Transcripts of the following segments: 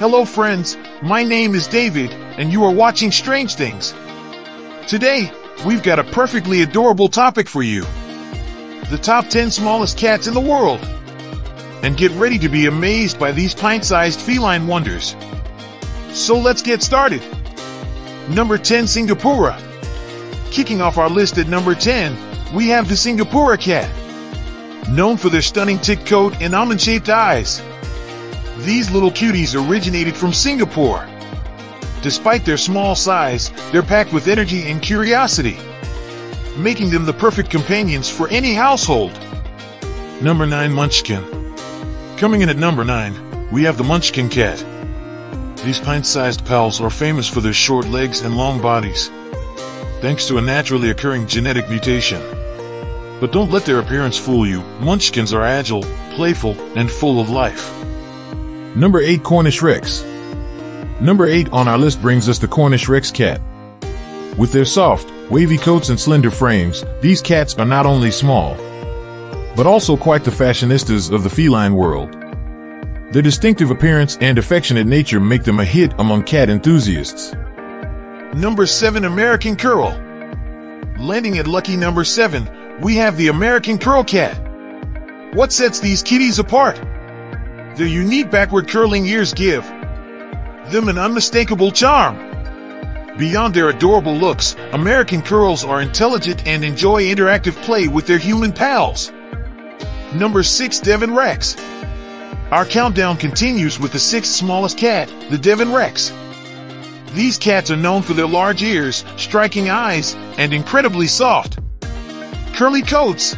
Hello friends, my name is David, and you are watching Strange Things. Today, we've got a perfectly adorable topic for you. The top 10 smallest cats in the world. And get ready to be amazed by these pint-sized feline wonders. So let's get started. Number 10, Singapura. Kicking off our list at number 10, we have the Singapura cat. Known for their stunning tick coat and almond-shaped eyes, these little cuties originated from Singapore. Despite their small size, they're packed with energy and curiosity, making them the perfect companions for any household. Number 9, Munchkin. Coming in at number 9, we have the Munchkin cat. These pint-sized pals are famous for their short legs and long bodies, thanks to a naturally occurring genetic mutation. But don't let their appearance fool you, Munchkins are agile, playful, and full of life. Number 8, Cornish Rex. Number 8 on our list brings us the Cornish Rex cat. With their soft, wavy coats and slender frames, these cats are not only small, but also quite the fashionistas of the feline world. Their distinctive appearance and affectionate nature make them a hit among cat enthusiasts. Number 7, American Curl. Landing at lucky number 7, we have the American Curl cat. What sets these kitties apart? Their unique backward curling ears give them an unmistakable charm. Beyond their adorable looks, American Curls are intelligent and enjoy interactive play with their human pals. Number 6, Devon Rex. Our countdown continues with the 6th smallest cat, the Devon Rex. These cats are known for their large ears, striking eyes, and incredibly soft, curly coats.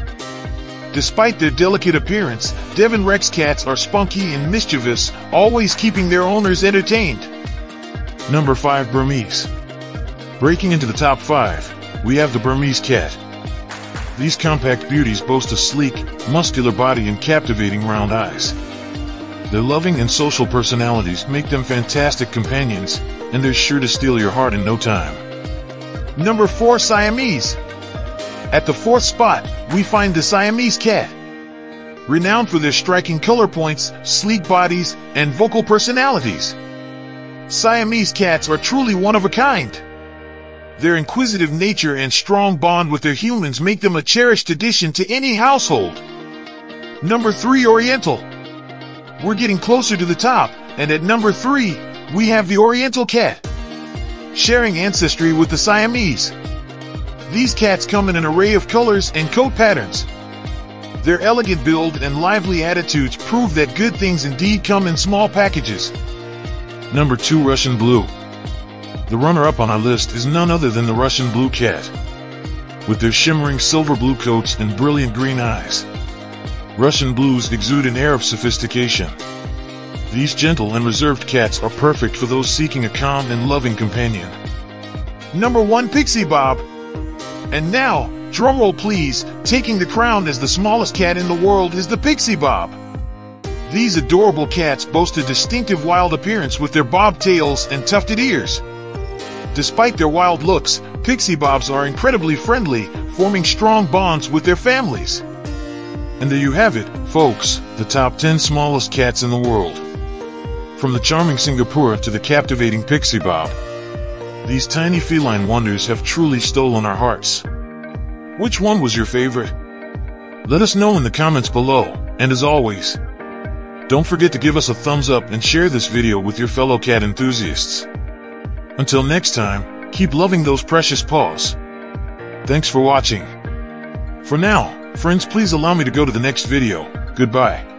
Despite their delicate appearance, Devon Rex cats are spunky and mischievous, always keeping their owners entertained. Number 5, Burmese. Breaking into the top 5, we have the Burmese cat. These compact beauties boast a sleek, muscular body and captivating round eyes. Their loving and social personalities make them fantastic companions, and they're sure to steal your heart in no time. Number 4, Siamese. At the 4th spot, we find the Siamese cat. Renowned for their striking color points, sleek bodies, and vocal personalities, Siamese cats are truly one of a kind. Their inquisitive nature and strong bond with their humans make them a cherished addition to any household. Number 3, Oriental. We're getting closer to the top, and at number 3, we have the Oriental cat. Sharing ancestry with the Siamese, these cats come in an array of colors and coat patterns. Their elegant build and lively attitudes prove that good things indeed come in small packages. Number 2, Russian Blue. The runner-up on our list is none other than the Russian Blue cat. With their shimmering silver blue coats and brilliant green eyes, Russian Blues exude an air of sophistication. These gentle and reserved cats are perfect for those seeking a calm and loving companion. Number 1, Pixie Bob. And now, drumroll please, taking the crown as the smallest cat in the world is the Pixie Bob. These adorable cats boast a distinctive wild appearance with their bob tails and tufted ears. Despite their wild looks, Pixie Bobs are incredibly friendly, forming strong bonds with their families. And there you have it, folks, the top 10 smallest cats in the world. From the charming Singapura to the captivating Pixie Bob, these tiny feline wonders have truly stolen our hearts. Which one was your favorite? Let us know in the comments below, and as always, don't forget to give us a thumbs up and share this video with your fellow cat enthusiasts. Until next time, keep loving those precious paws. Thanks for watching. For now, friends, please allow me to go to the next video. Goodbye.